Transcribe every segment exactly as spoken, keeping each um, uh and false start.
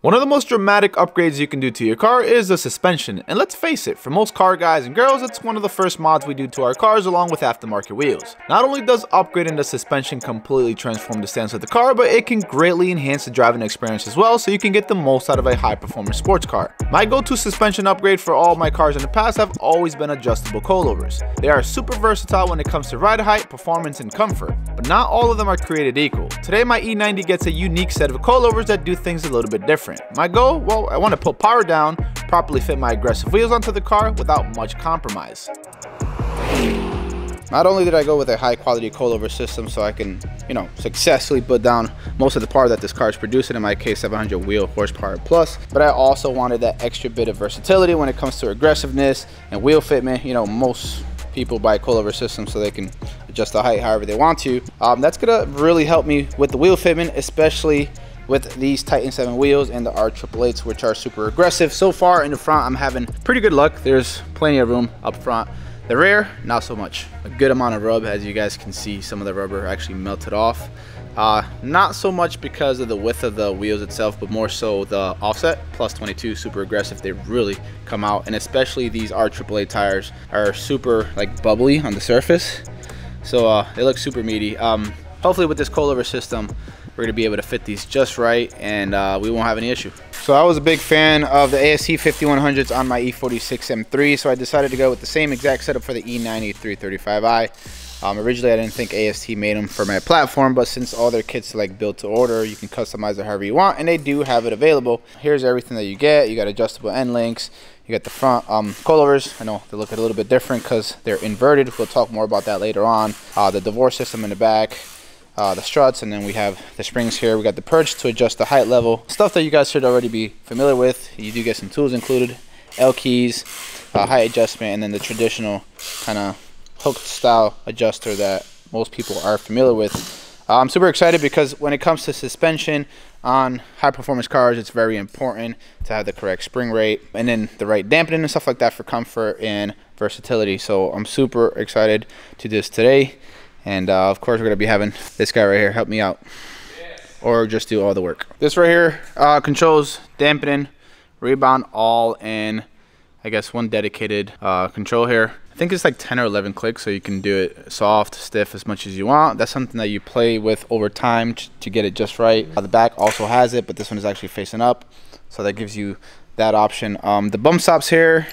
One of the most dramatic upgrades you can do to your car is the suspension, and let's face it, for most car guys and girls, it's one of the first mods we do to our cars along with aftermarket wheels. Not only does upgrading the suspension completely transform the stance of the car, but it can greatly enhance the driving experience as well, so you can get the most out of a high-performance sports car. My go-to suspension upgrade for all my cars in the past have always been adjustable coilovers. They are super versatile when it comes to ride height, performance, and comfort, but not all of them are created equal. Today, my E ninety gets a unique set of coilovers that do things a little bit different. My goal? Well, I want to put power down, properly fit my aggressive wheels onto the car without much compromise. Not only did I go with a high quality coilover system so I can, you know, successfully put down most of the power that this car is producing, in my case seven hundred wheel horsepower plus, but I also wanted that extra bit of versatility when it comes to aggressiveness and wheel fitment. You know, most people buy coilover systems so they can adjust the height however they want to. Um, that's gonna really help me with the wheel fitment, especially with these Titan seven wheels and the R eight eight eights, which are super aggressive. So far in the front, I'm having pretty good luck. There's plenty of room up front. The rear, not so much. A good amount of rub, as you guys can see, some of the rubber actually melted off. Uh, not so much because of the width of the wheels itself, but more so the offset. Plus twenty-two, super aggressive. They really come out, and especially these R eight eight eight tires are super like bubbly on the surface. So uh, they look super meaty. Um, hopefully with this coilover system, we're gonna be able to fit these just right, and uh, we won't have any issue. So I was a big fan of the A S T fifty-one hundreds on my E forty-six M three, so I decided to go with the same exact setup for the E ninety three thirty-five i. Um, originally, I didn't think A S T made them for my platform, but since all their kits are like built to order, you can customize it however you want, and they do have it available. Here's everything that you get. You got adjustable end links. You got the front um, coilovers. I know they look a little bit different because they're inverted. We'll talk more about that later on. Uh, the divorce system in the back. Uh, the struts, and then we have the springs here. We got the perch to adjust the height level, stuff that you guys should already be familiar with. You do get some tools included, L keys, uh, height adjustment, and then the traditional kind of hooked style adjuster that most people are familiar with. Uh, I'm super excited because when it comes to suspension on high performance cars, it's very important to have the correct spring rate and then the right dampening and stuff like that for comfort and versatility. So I'm super excited to do this today. And uh, of course, we're gonna be having this guy right here help me out, yes, or just do all the work. This right here uh, controls dampening, rebound, all in, I guess, one dedicated uh, control here. I think it's like ten or eleven clicks, so you can do it soft, stiff, as much as you want. That's something that you play with over time to get it just right. Uh, the back also has it, but this one is actually facing up, so that gives you that option. Um, the bump stops here,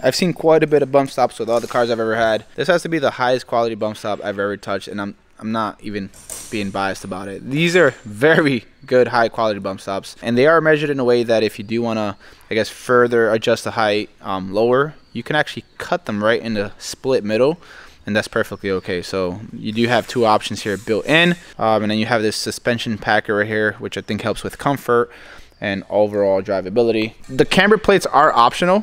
I've seen quite a bit of bump stops with all the cars I've ever had. This has to be the highest quality bump stop I've ever touched, and I'm I'm not even being biased about it. These are very good high quality bump stops, and they are measured in a way that if you do want to, I guess, further adjust the height um, lower, you can actually cut them right in the split middle, and that's perfectly okay. So you do have two options here built in, um, and then you have this suspension packer right here, which I think helps with comfort and overall drivability. The camber plates are optional.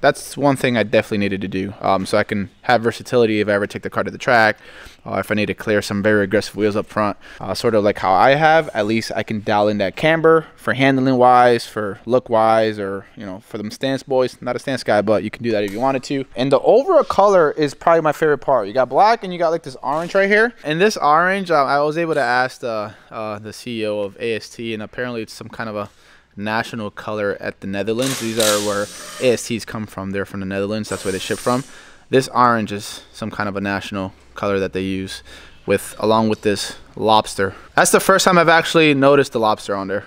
That's one thing I definitely needed to do, um, so I can have versatility if I ever take the car to the track, uh, if I need to clear some very aggressive wheels up front, uh, sort of like how I have. At least I can dial in that camber for handling wise, for look wise, or, you know, for them stance boys. Not a stance guy, but you can do that if you wanted to. And the overall color is probably my favorite part. You got black and you got like this orange right here. And this orange, uh, I was able to ask the, uh, the C E O of A S T, and apparently it's some kind of a national color at the Netherlands. These are where A S Ts come from. They're from the Netherlands. That's where they ship from. This orange is some kind of a national color that they use with, along with this lobster. That's the first time I've actually noticed the lobster on there.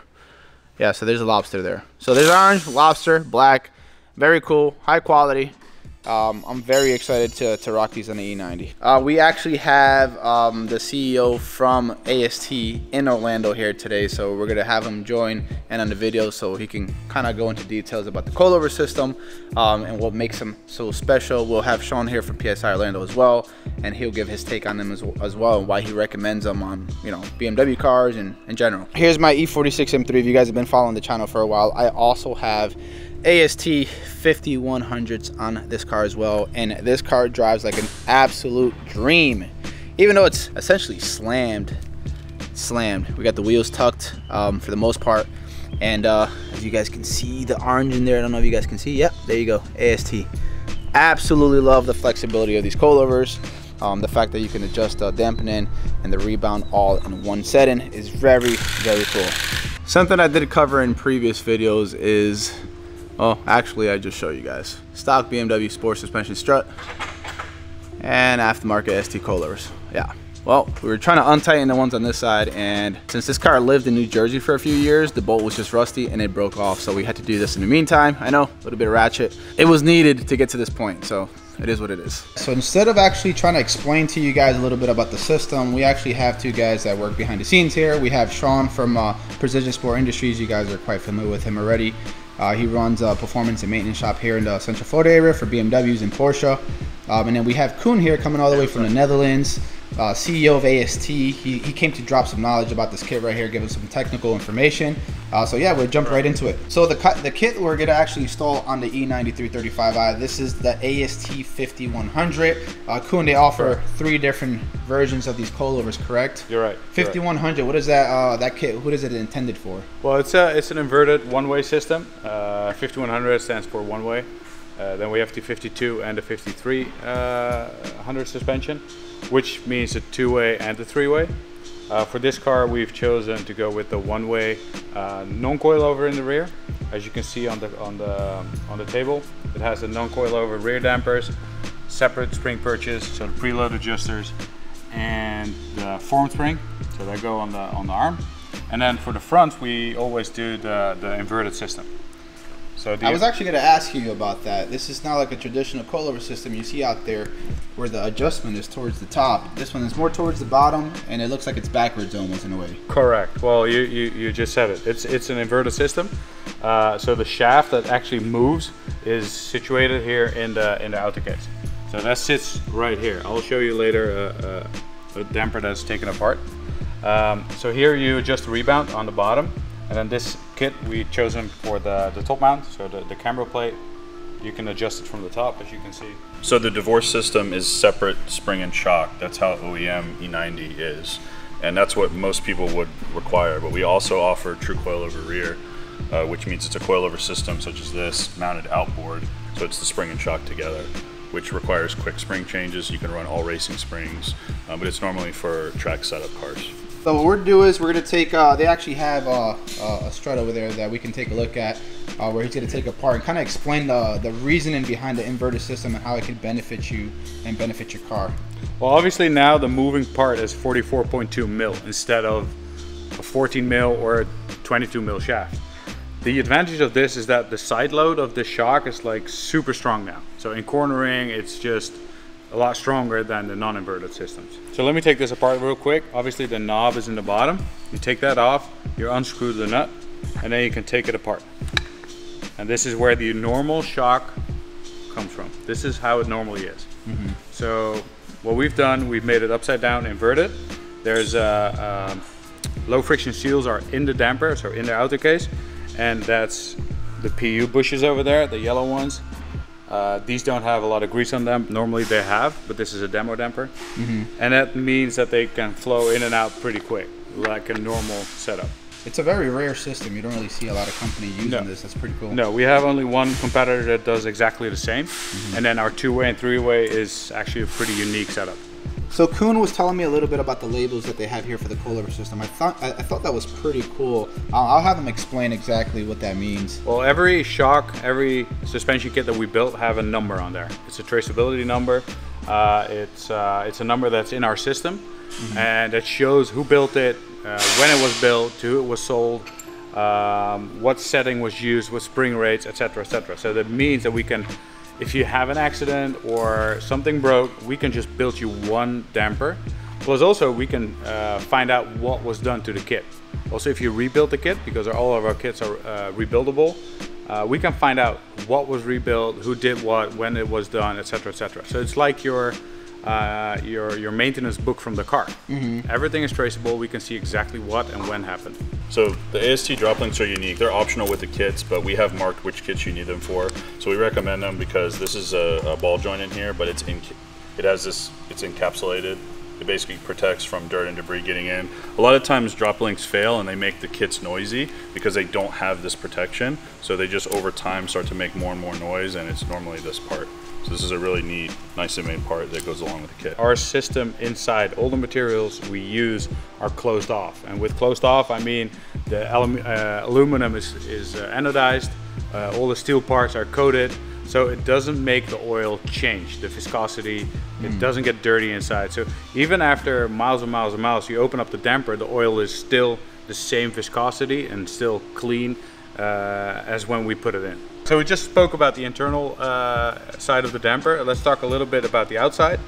Yeah, so there's a lobster there. So there's orange, lobster, black. Very cool, high quality. Um, I'm very excited to, to rock these on the E ninety. Uh, we actually have um, the C E O from A S T in Orlando here today, so we're gonna have him join and on the video so he can kind of go into details about the coilover system um, and what makes them so special. We'll have Sean here from P S I Orlando as well, and he'll give his take on them as, as well, and why he recommends them on, you know, B M W cars and in general. Here's my E forty-six M three. If you guys have been following the channel for a while, I also have A S T fifty-one hundreds on this car as well, and this car drives like an absolute dream, even though it's essentially slammed slammed we got the wheels tucked um for the most part, and uh as you guys can see the orange in there, I don't know if you guys can see. Yep, there you go. A S T, absolutely love the flexibility of these coilovers. Um, the fact that you can adjust the dampening and the rebound all in one setting is very, very cool. Something I did cover in previous videos is, well, actually I just show you guys. Stock B M W sport suspension strut and aftermarket S T coilovers. Yeah. Well, we were trying to untighten the ones on this side, and since this car lived in New Jersey for a few years, the bolt was just rusty and it broke off. So we had to do this in the meantime. I know, a little bit of ratchet. It was needed to get to this point, so it is what it is. So instead of actually trying to explain to you guys a little bit about the system, we actually have two guys that work behind the scenes here. We have Sean from uh, Precision Sport Industries. You guys are quite familiar with him already. Uh, he runs a performance and maintenance shop here in the Central Florida area for B M Ws and Porsche. Um, and then we have Koen here coming all the way from the Netherlands, uh, C E O of A S T. He, he came to drop some knowledge about this kit right here, give us some technical information. Uh, so yeah, we'll jump right into it. So the, the kit we're gonna actually install on the E ninety three thirty-five i, this is the A S T fifty-one hundred. Uh, Koen, they offer three different versions of these coilovers, correct? You're right. fifty-one hundred, right. What is that uh, that kit, what is it intended for? Well, it's, a, it's an inverted one-way system. Uh, fifty-one hundred stands for one-way. Uh, then we have the fifty-two and the fifty-three hundred uh, suspension, which means a two-way and a three-way. Uh, for this car, we've chosen to go with the one-way uh, non-coilover in the rear. As you can see on the on the on the table, it has the non-coilover rear dampers, separate spring perches, so the preload adjusters, and the form spring, so they go on the on the arm. And then for the front, we always do the the inverted system. So I was actually going to ask you about that. This is not like a traditional coilover system you see out there where the adjustment is towards the top. This one is more towards the bottom, and it looks like it's backwards almost in a way. Correct. Well, you, you, you just said it. It's, it's an inverted system. Uh, so the shaft that actually moves is situated here in the, in the outer case. So that sits right here. I'll show you later a, a, a damper that's taken apart. Um, so here you adjust the rebound on the bottom. And then this kit we've chosen for the, the top mount, so the, the camera plate, you can adjust it from the top, as you can see. So the divorce system is separate spring and shock. That's how O E M E ninety is. And that's what most people would require, but we also offer true coilover rear, uh, which means it's a coilover system such as this, mounted outboard, so it's the spring and shock together, which requires quick spring changes. You can run all racing springs, uh, but it's normally for track setup cars. So what we're gonna do is we're gonna take, uh, they actually have uh, uh, a strut over there that we can take a look at, uh, where he's gonna take apart and kind of explain the, the reasoning behind the inverter system and how it can benefit you and benefit your car. Well, obviously now the moving part is forty-four point two mil instead of a fourteen mil or a twenty-two mil shaft. The advantage of this is that the side load of the shock is like super strong now. So in cornering, it's just a lot stronger than the non-inverted systems. So let me take this apart real quick. Obviously the knob is in the bottom. You take that off, you unscrew the nut, and then you can take it apart. And this is where the normal shock comes from. This is how it normally is. Mm-hmm. So what we've done, we've made it upside down, inverted. There's uh, um, low friction seals are in the damper, so in the outer case, and that's the P U bushes over there, the yellow ones. Uh, these don't have a lot of grease on them. Normally they have, but this is a demo damper. Mm-hmm. And that means that they can flow in and out pretty quick, like a normal setup. It's a very rare system. You don't really see a lot of company using no. this. That's pretty cool. No, we have only one competitor that does exactly the same. Mm-hmm. And then our two-way and three-way is actually a pretty unique setup. So Koen was telling me a little bit about the labels that they have here for the coilover system. I thought I thought that was pretty cool. I'll, I'll have him explain exactly what that means. Well, every shock, every suspension kit that we built have a number on there. It's a traceability number. Uh, it's uh, it's a number that's in our system, mm-hmm. and it shows who built it, uh, when it was built, to who it was sold, um, what setting was used, what spring rates, et cetera, et cetera. So that means that we can. If you have an accident or something broke, we can just build you one damper. Plus also we can uh, find out what was done to the kit. Also, if you rebuild the kit, because all of our kits are uh, rebuildable, uh, we can find out what was rebuilt, who did what, when it was done, et cetera, et cetera. So it's like your, uh, your, your maintenance book from the car. Mm-hmm. Everything is traceable. We can see exactly what and when happened. So the A S T drop links are unique. They're optional with the kits, but we have marked which kits you need them for. So we recommend them because this is a, a ball joint in here, but it's in, it has this, it's encapsulated. It basically protects from dirt and debris getting in. A lot of times drop links fail and they make the kits noisy because they don't have this protection. So they just over time start to make more and more noise, and it's normally this part. So this is a really neat, nicely made part that goes along with the kit. Our system inside all the materials we use are closed off. And with closed off, I mean The alum uh, aluminum is, is uh, anodized, uh, all the steel parts are coated, so it doesn't make the oil change, the viscosity, mm. it doesn't get dirty inside. So even after miles and miles and miles, you open up the damper, the oil is still the same viscosity and still clean uh, as when we put it in. So we just spoke about the internal uh, side of the damper. Let's talk a little bit about the outside.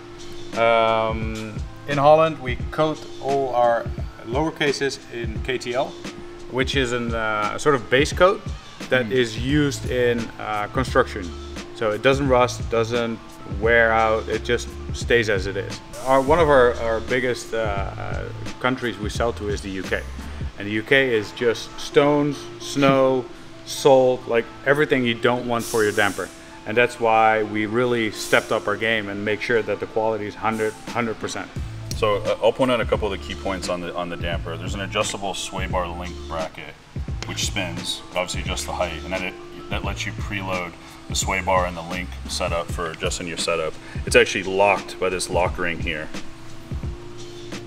Um, in Holland, we coat all our lower cases in K T L, which is an, uh, a sort of base coat that mm. is used in uh, construction. So it doesn't rust, doesn't wear out, it just stays as it is. Our, one of our, our biggest uh, uh, countries we sell to is the U K. And the U K is just stones, snow, salt, like everything you don't want for your damper. And that's why we really stepped up our game and make sure that the quality is one hundred percent. So uh, I'll point out a couple of the key points on the, on the damper. There's an adjustable sway bar link bracket, which spins, obviously adjusts the height, and then it, that lets you preload the sway bar and the link setup for adjusting your setup. It's actually locked by this lock ring here,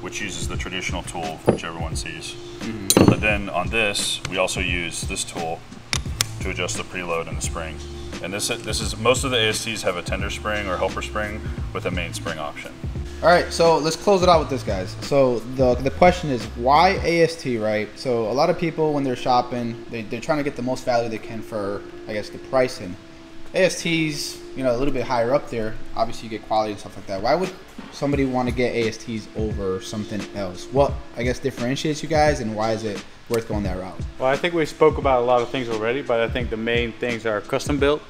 which uses the traditional tool, which everyone sees. Mm-hmm. But then on this, we also use this tool to adjust the preload and the spring. And this, this is, most of the A S Ts have a tender spring or helper spring with a main spring option. All right, so let's close it out with this, guys. So the, the question is, why A S T, right? So a lot of people, when they're shopping, they, they're trying to get the most value they can for, I guess, the pricing. A S Ts, you know, a little bit higher up there, obviously you get quality and stuff like that. Why would somebody want to get A S Ts over something else? What, I guess, differentiates you guys, and why is it worth going that route? Well, I think we spoke about a lot of things already, but I think the main things are custom built,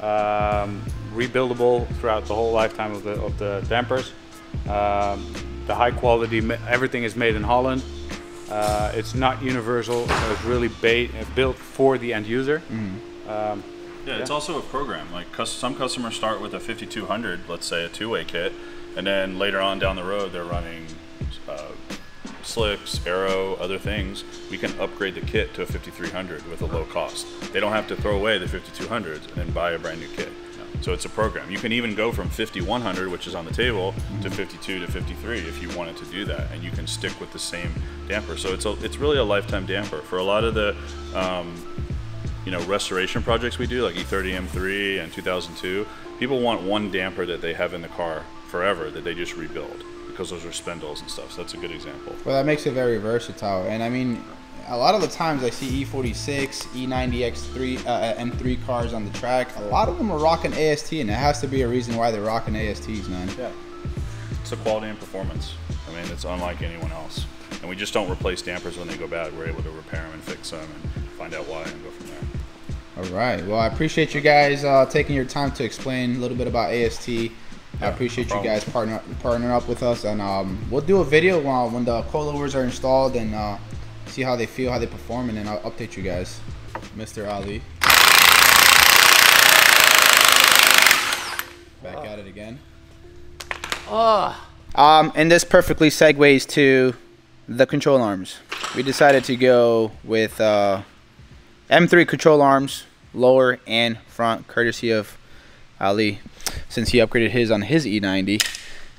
um, rebuildable throughout the whole lifetime of the, of the dampers. Um, the high quality, everything is made in Holland. Uh, it's not universal, so it's really built for the end user. Mm-hmm. um, yeah, yeah, it's also a program. Like some customers start with a fifty-two hundred, let's say a two-way kit, and then later on down the road they're running uh, slicks, aero, other things. We can upgrade the kit to a fifty-three hundred with a low cost. They don't have to throw away the fifty-two hundreds and then buy a brand new kit. So it's a program. You can even go from fifty-one hundred, which is on the table, to fifty-two to fifty-three if you wanted to do that, and you can stick with the same damper. So it's a, it's really a lifetime damper. For a lot of the um, you know, restoration projects we do, like E thirty M three and two thousand two, people want one damper that they have in the car forever that they just rebuild, because those are spindles and stuff. So that's a good example. Well, that makes it very versatile. And I mean, a lot of the times I see E forty-six, E ninety X three, uh, M three cars on the track. A lot of them are rocking A S T, and there has to be a reason why they're rocking A S Ts, man. Yeah, it's the quality and performance. I mean, it's unlike anyone else. And we just don't replace dampers when they go bad. We're able to repair them and fix them and find out why and go from there. All right. Well, I appreciate you guys uh, taking your time to explain a little bit about A S T. I appreciate no you guys partner partnering up with us, and um, we'll do a video uh, when the coilovers are installed and uh, see how they feel, how they perform, and then I'll update you guys. Mister Ali. Back at it again. Oh. Um, and this perfectly segues to the control arms. We decided to go with uh, M three control arms, lower and front, courtesy of Ali, since he upgraded his on his E ninety.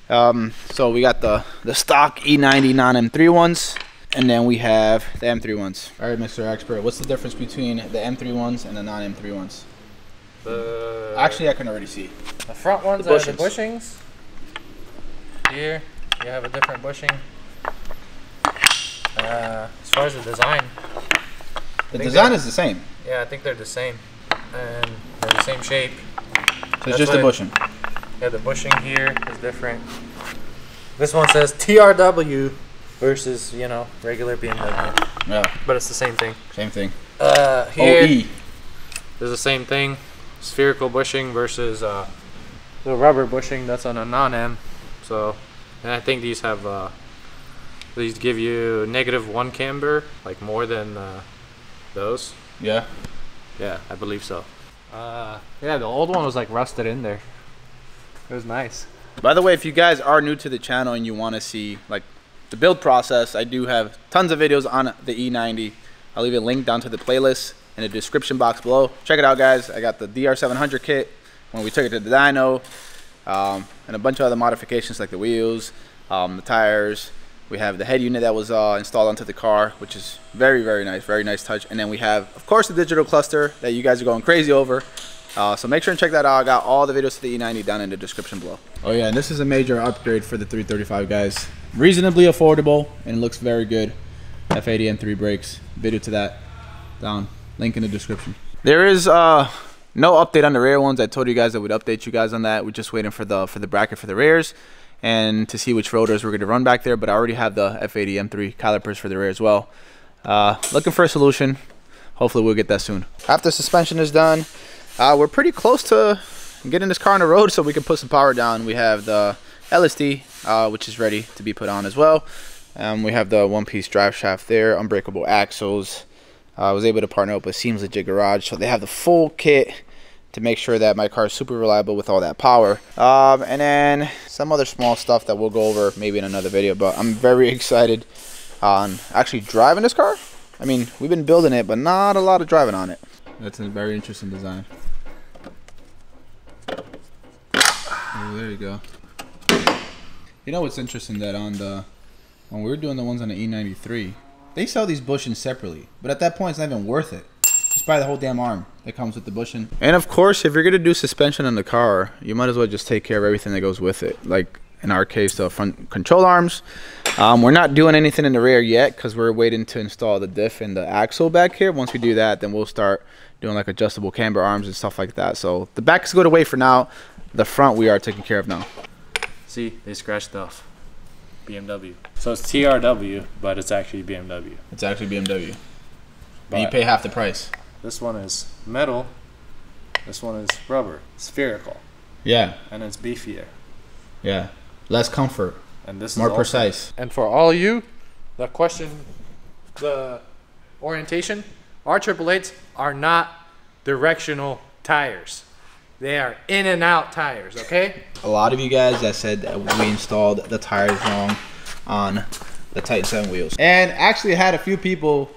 Um, so we got the, the stock E ninety non-M three ones, and then we have the M three ones. All right, Mister Expert, what's the difference between the M three ones and the non-M three ones? The Actually, I can already see. The front ones the are the bushings. Here, you have a different bushing. Uh, as far as the design. The design is the same. Yeah, I think they're the same. And they're the same shape. So it's just the bushing. Yeah, the bushing here is different. This one says T R W. Versus, you know, regular B M W. Yeah. But it's the same thing. Same thing. Uh, here, O E. There's the same thing. Spherical bushing versus uh, the rubber bushing that's on a non-M. So, and I think these have, uh, these give you negative one camber, like more than uh, those. Yeah. Yeah, I believe so. Uh, yeah, the old one was like rusted in there. It was nice. By the way, if you guys are new to the channel and you want to see, like, the build process, I do have tons of videos on the E ninety. I'll leave a link down to the playlist in the description box below. Check it out, guys. I got the D R seven hundred kit when we took it to the dyno, um, and a bunch of other modifications like the wheels, um, the tires, We have the head unit that was uh, installed onto the car, which is very, very nice, very nice touch. And then we have, of course, the digital cluster that you guys are going crazy over. Uh, so make sure and check that out. I got all the videos to the E ninety down in the description below. Oh yeah, and this is a major upgrade for the three thirty-five, guys. Reasonably affordable, and it looks very good. F eighty M three brakes, video to that down, link in the description. There is uh, no update on the rear ones. I told you guys I would update you guys on that. We're just waiting for the, for the bracket for the rears, and to see which rotors we're going to run back there, but I already have the F eighty M three calipers for the rear as well. Uh, looking for a solution. Hopefully we'll get that soon. After suspension is done, uh, we're pretty close to getting this car on the road so we can put some power down. We have the L S D, uh, which is ready to be put on as well. Um, we have the one-piece drive shaft there, unbreakable axles. Uh, I was able to partner up with Seems Legit Garage, so they have the full kit to make sure that my car is super reliable with all that power. Um, and then some other small stuff that we'll go over maybe in another video, but I'm very excited on actually driving this car. I mean, we've been building it, but not a lot of driving on it. That's a very interesting design. Oh, there you go. You know what's interesting, that on the, when we were doing the ones on the E ninety-three, they sell these bushings separately, but at that point it's not even worth it. Just buy the whole damn arm that comes with the bushing. And of course, if you're gonna do suspension on the car, you might as well just take care of everything that goes with it. Like in our case, the front control arms. Um, we're not doing anything in the rear yet because we're waiting to install the diff and the axle back here. Once we do that, then we'll start doing like adjustable camber arms and stuff like that. So the back is good away for now. The front we are taking care of now. See, they scratched off B M W. So it's T R W, but it's actually B M W. It's actually B M W. But you pay half the price. This one is metal, this one is rubber, spherical. Yeah. And it's beefier. Yeah. Less comfort. And this more is more precise. And for all you, the question, the orientation, R eight eighty-eights are not directional tires. They are in and out tires, okay? A lot of you guys that said that we installed the tires wrong on the Titan seven wheels. And actually had a few people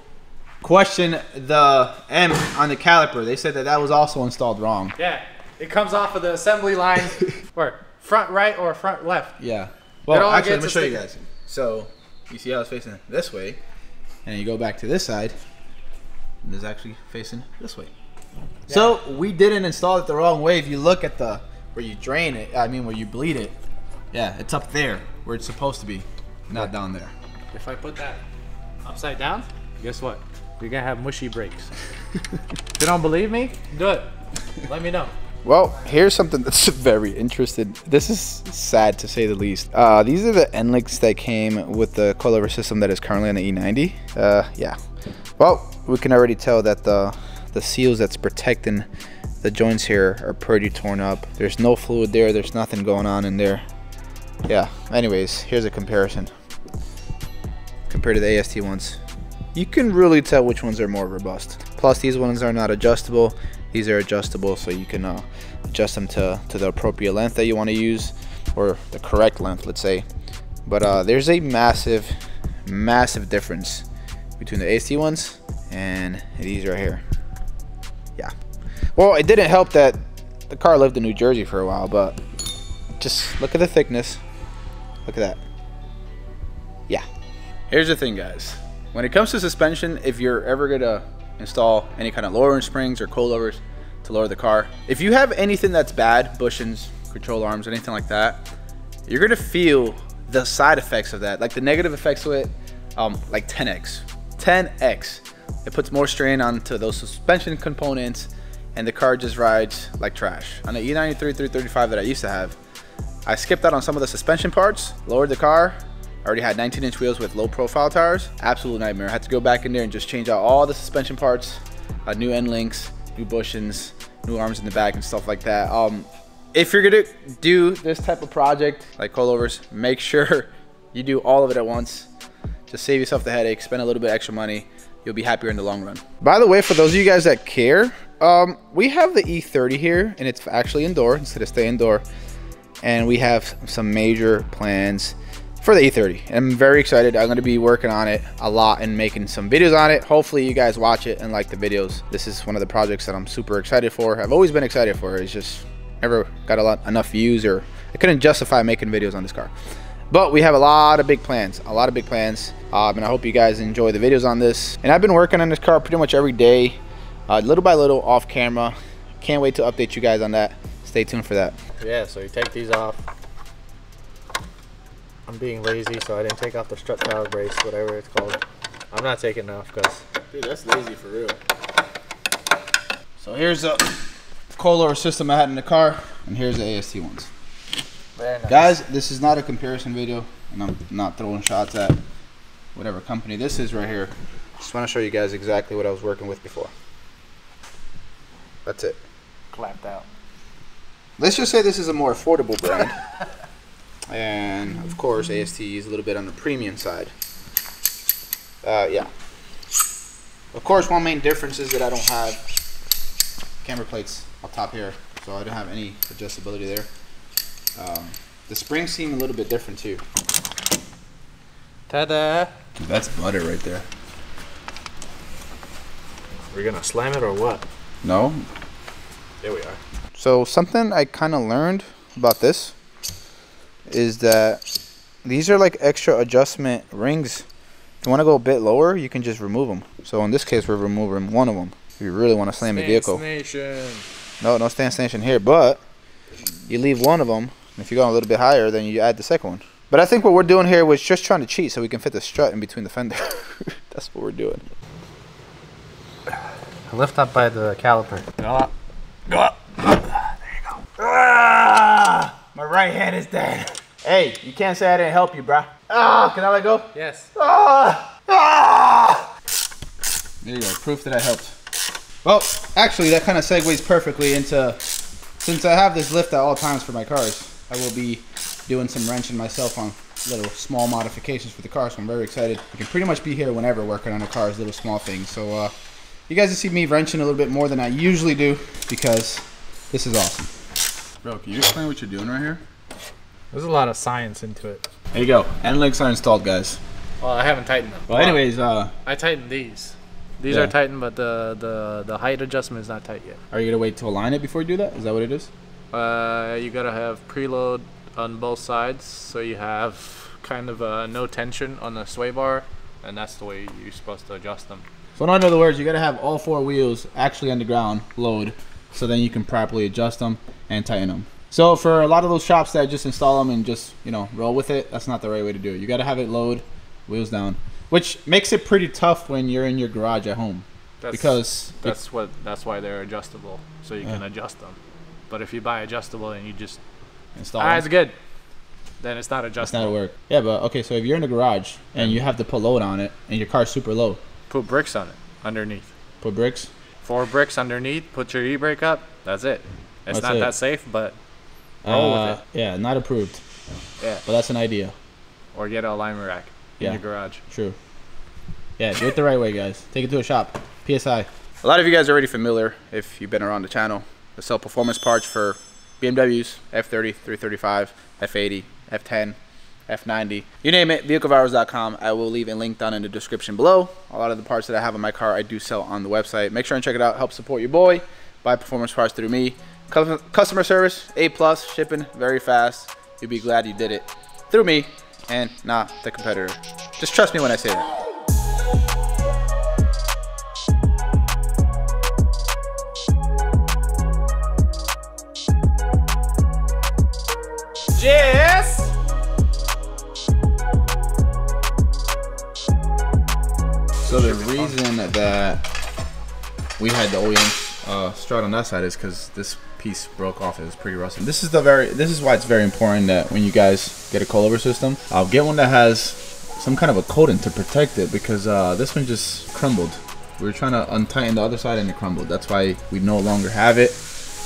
question the M on the caliper. They said that that was also installed wrong. Yeah, it comes off of the assembly line, or front right or front left. Yeah. Well, actually, let me show you guys. So you see how it's facing this way, and you go back to this side, and it's actually facing this way. Yeah. So we didn't install it the wrong way. If you look at the where you drain it, I mean where you bleed it. Yeah, it's up there where it's supposed to be, not yeah. down there. If I put that upside down, guess what? You're gonna have mushy brakes. If you don't believe me, do it. Let me know. Well, here's something that's very interesting. This is sad to say the least. Uh, these are the end links that came with the coilover system that is currently on the E ninety. Uh, yeah. Well, we can already tell that the the seals that's protecting the joints here are pretty torn up. There's no fluid there. There's nothing going on in there. Yeah. Anyways, here's a comparison compared to the A S T ones. You can really tell which ones are more robust. Plus, these ones are not adjustable. These are adjustable, so you can uh, adjust them to, to the appropriate length that you want to use, or the correct length, let's say. But uh, there's a massive, massive difference between the A S T ones and these right here. Yeah. Well, it didn't help that the car lived in New Jersey for a while, but just look at the thickness. Look at that. Yeah. Here's the thing, guys. When it comes to suspension, if you're ever gonna install any kind of lowering springs or coilovers to lower the car, if you have anything that's bad, bushings, control arms, anything like that, you're gonna feel the side effects of that, like the negative effects of it, um, like ten X. It puts more strain onto those suspension components, and the car just rides like trash. On the E ninety-three three thirty-five that I used to have, I skipped out on some of the suspension parts, lowered the car, I already had nineteen inch wheels with low profile tires. Absolute nightmare. I had to go back in there and just change out all the suspension parts, uh, new end links, new bushings, new arms in the back and stuff like that. Um, if you're gonna do this type of project, like coilovers, make sure you do all of it at once. Just save yourself the headache, spend a little bit extra money. You'll be happier in the long run. By the way, for those of you guys that care, um, we have the E thirty here, and it's actually indoor instead of stay indoor. And we have some major plans for the E thirty. I'm very excited. I'm going to be working on it a lot and making some videos on it. Hopefully you guys watch it and like the videos. This is one of the projects that I'm super excited for. I've always been excited for it. It's just never got a lot enough views, or I couldn't justify making videos on this car. But we have a lot of big plans, a lot of big plans. Um, and I hope you guys enjoy the videos on this. And I've been working on this car pretty much every day, uh, little by little off camera. Can't wait to update you guys on that. Stay tuned for that. Yeah, so you take these off. I'm being lazy, so I didn't take off the strut power brace, whatever it's called. I'm not taking it off because... Dude, that's lazy for real. So here's a coilover system I had in the car, and here's the A S T ones. Very nice. Guys, this is not a comparison video, and I'm not throwing shots at whatever company this is right here. Just want to show you guys exactly what I was working with before. That's it. Clamped out. Let's just say this is a more affordable brand. And of course, A S T is a little bit on the premium side. Uh, yeah. Of course, one main difference is that I don't have camber plates up top here, so I don't have any adjustability there. Um, the springs seem a little bit different too. Ta-da! That's butter right there. We're gonna slam it or what? No. There we are. So something I kind of learned about this is that these are like extra adjustment rings. If you want to go a bit lower, you can just remove them. So in this case, we're removing one of them. If you really want to slam the vehicle. Stance nation. No, no stance nation here, but you leave one of them. And if you go a little bit higher, then you add the second one. But I think what we're doing here was just trying to cheat so we can fit the strut in between the fender. That's what we're doing. I lift up by the caliper. Go up. Go up. There you go. Ah! My right hand is dead. Hey, you can't say I didn't help you, bruh. Ah, can I let go? Yes. Ah, ah. There you go, proof that I helped. Well, actually, that kind of segues perfectly into, since I have this lift at all times for my cars, I will be doing some wrenching myself on little small modifications for the car, so I'm very excited. I can pretty much be here whenever working on a car's little small things. So uh, you guys will see me wrenching a little bit more than I usually do because this is awesome. Bro, can you explain what you're doing right here? There's a lot of science into it. There you go. End links are installed, guys. Well, I haven't tightened them. Well, well anyways, uh... I tightened these. These yeah. are tightened, but the, the the height adjustment is not tight yet. Are you going to wait to align it before you do that? Is that what it is? Uh, you got to have preload on both sides, so you have kind of uh, no tension on the sway bar, and that's the way you're supposed to adjust them. So in other words, you got to have all four wheels actually on the ground, load, so then you can properly adjust them and tighten them. So for a lot of those shops that just install them and just, you know, roll with it, that's not the right way to do it. You got to have it load, wheels down, which makes it pretty tough when you're in your garage at home. That's, because that's it, what that's why they're adjustable, so you yeah. can adjust them. But if you buy adjustable and you just install, ah, it's good, then it's not adjustable. It's not work. Yeah, but okay. So if you're in the garage and you have to put load on it and your car's super low, put bricks on it underneath. Put bricks. Four bricks underneath. Put your e-brake up. That's it. It's that's not it. that safe, but. Roll uh, with it. Yeah, not approved. Yeah. But that's an idea. Or get an alignment rack in yeah. your garage. True. Yeah, do it the right way, guys. Take it to a shop. P S I. A lot of you guys are already familiar if you've been around the channel. They sell performance parts for B M Ws, F thirty, three thirty-five, F eighty, F ten, F ninety. You name it, vehicle virals dot com. I will leave a link down in the description below. A lot of the parts that I have on my car, I do sell on the website. Make sure and check it out. Help support your boy. Buy performance parts through me. Customer service, A plus, shipping very fast. You'll be glad you did it through me and not the competitor. Just trust me when I say that. Yes! So the reason that we had the O E M Uh, strut on that side is because this piece broke off. It was pretty rusty. This is the very. This is why it's very important that when you guys get a coilover system, I'll get one that has some kind of a coating to protect it, because uh, this one just crumbled. We were trying to untighten the other side and it crumbled. That's why we no longer have it.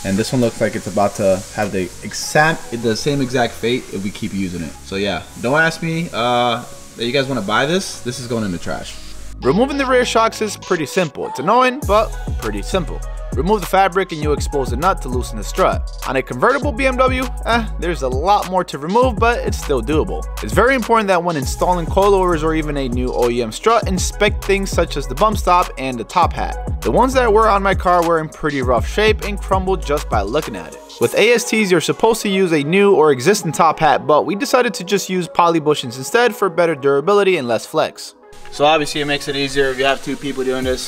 And this one looks like it's about to have the exact, the same exact fate if we keep using it. So yeah, don't ask me uh, that you guys want to buy this. This is going in the trash. Removing the rear shocks is pretty simple. It's annoying, but pretty simple. Remove the fabric and you expose the nut to loosen the strut. On a convertible B M W, eh, there's a lot more to remove, but it's still doable. It's very important that when installing coilovers or even a new O E M strut, inspect things such as the bump stop and the top hat. The ones that were on my car were in pretty rough shape and crumbled just by looking at it. With A S Ts, you're supposed to use a new or existing top hat, but we decided to just use poly bushings instead for better durability and less flex. So obviously it makes it easier if you have two people doing this,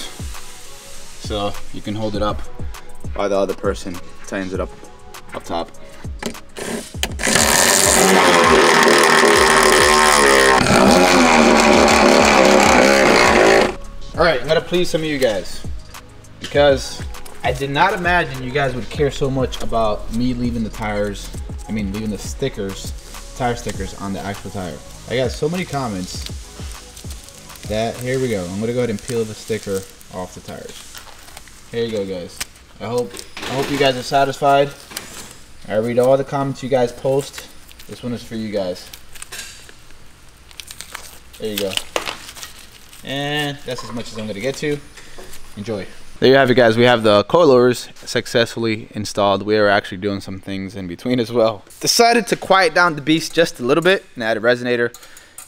so you can hold it up while the other person tightens it up up top. All right, I'm gonna please some of you guys because I did not imagine you guys would care so much about me leaving the tires, I mean leaving the stickers, tire stickers on the actual tire. I got so many comments that, here we go, I'm gonna go ahead and peel the sticker off the tires. Here you go guys. I hope I hope you guys are satisfied. I read all the comments you guys post. This one is for you guys. There you go. And that's as much as I'm gonna get to. Enjoy. There you have it guys, we have the coilovers successfully installed. We are actually doing some things in between as well. Decided to quiet down the beast just a little bit and add a resonator.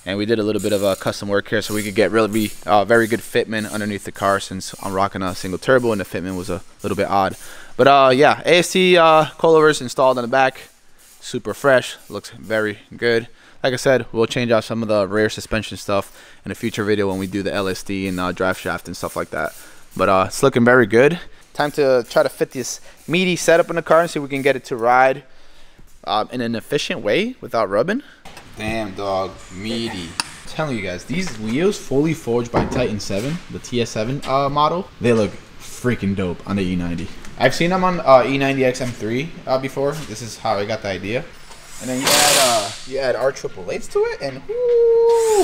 And we did a little bit of uh, custom work here so we could get really uh, very good fitment underneath the car, since I'm rocking a single turbo and the fitment was a little bit odd. But uh, yeah, A S T uh, coilovers installed on the back. Super fresh, looks very good. Like I said, we'll change out some of the rear suspension stuff in a future video when we do the L S D and uh, drive shaft and stuff like that. But uh, it's looking very good. Time to try to fit this meaty setup in the car and see if we can get it to ride um, in an efficient way without rubbing. Damn dog, meaty. I'm telling you guys, these wheels fully forged by Titan seven, the T S seven uh, model, they look freaking dope on the E ninety. I've seen them on uh, E ninety X M three uh, before. This is how I got the idea. And then you add uh, you add R eight eight eights to it and whoo!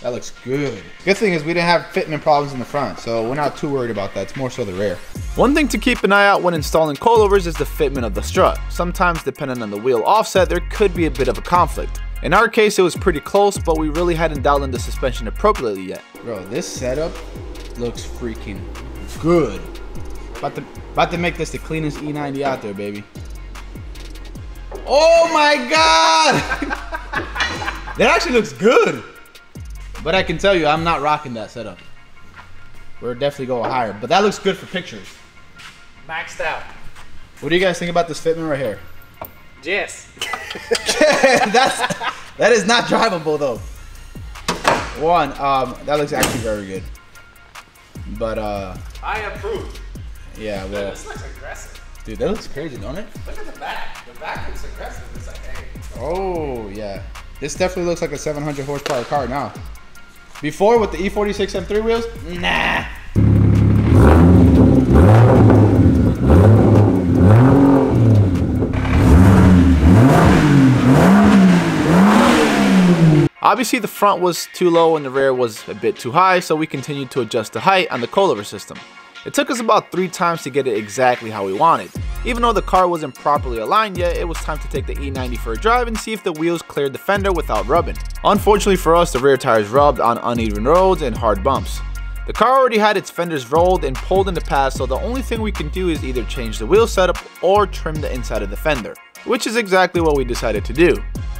That looks good. Good thing is we didn't have fitment problems in the front, so we're not too worried about that. It's more so the rear. One thing to keep an eye out when installing coilovers is the fitment of the strut. Sometimes, depending on the wheel offset, there could be a bit of a conflict. In our case, it was pretty close, but we really hadn't dialed in the suspension appropriately yet. Bro, this setup looks freaking good. About to, about to make this the cleanest E ninety out there, baby. Oh my God! That actually looks good. But I can tell you, I'm not rocking that setup. We're definitely going higher, but that looks good for pictures. Maxed out. What do you guys think about this fitment right here? Yes. That's that is not drivable though. One, um, that looks actually very good. But uh, I approve. Yeah, well. This looks aggressive. Dude, that looks crazy, don't it? Look at the back. The back looks aggressive. It's like, hey. Oh yeah, this definitely looks like a seven hundred horsepower car now. Before, with the E forty-six M three wheels, nah. Obviously, the front was too low and the rear was a bit too high, so we continued to adjust the height on the coilover system. It took us about three times to get it exactly how we wanted. Even though the car wasn't properly aligned yet, it was time to take the E ninety for a drive and see if the wheels cleared the fender without rubbing. Unfortunately for us, the rear tires rubbed on uneven roads and hard bumps. The car already had its fenders rolled and pulled in the past, so the only thing we can do is either change the wheel setup or trim the inside of the fender, which is exactly what we decided to do.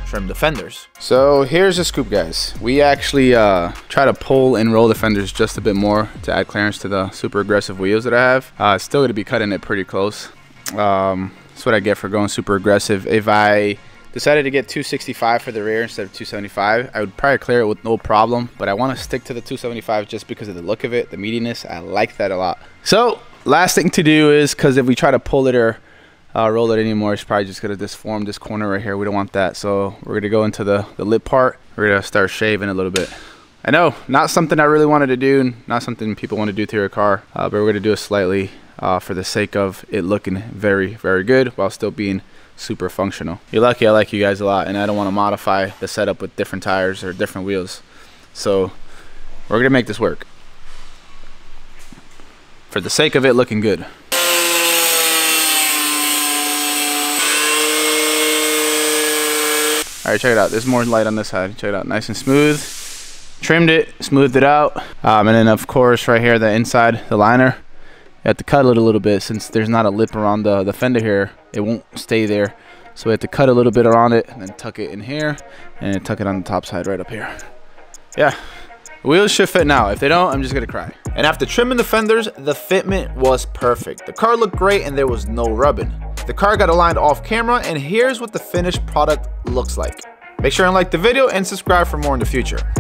Trim the fenders. So here's the scoop guys, we actually uh try to pull and roll the fenders just a bit more to add clearance to the super aggressive wheels that I have. Uh still going to be cutting it pretty close. Um that's what I get for going super aggressive. If I decided to get two sixty-five for the rear instead of two seventy-five, I would probably clear it with no problem, but I want to stick to the two seventy-five just because of the look of it, the meatiness. I like that a lot. So last thing to do is, because if we try to pull it or Uh, roll it anymore, it's probably just gonna disform this corner right here. We don't want that, so we're gonna go into the, the lip part. We're gonna start shaving a little bit. I know, not something I really wanted to do, not something people want to do to your car, uh, but we're gonna do it slightly uh, for the sake of it looking very, very good while still being super functional. You're lucky I like you guys a lot, and I don't want to modify the setup with different tires or different wheels. So we're gonna make this work for the sake of it looking good. All right, check it out. There's more light on this side. Check it out, nice and smooth. Trimmed it, smoothed it out. Um, and then of course, right here, the inside, the liner I have to cut it a little bit since there's not a lip around the, the fender here. It won't stay there. So we have to cut a little bit around it and then tuck it in here and tuck it on the top side right up here. Yeah, wheels should fit now. If they don't, I'm just gonna cry. And after trimming the fenders, the fitment was perfect. The car looked great and there was no rubbing. The car got aligned off camera and here's what the finished product looks like. Make sure and like the video and subscribe for more in the future.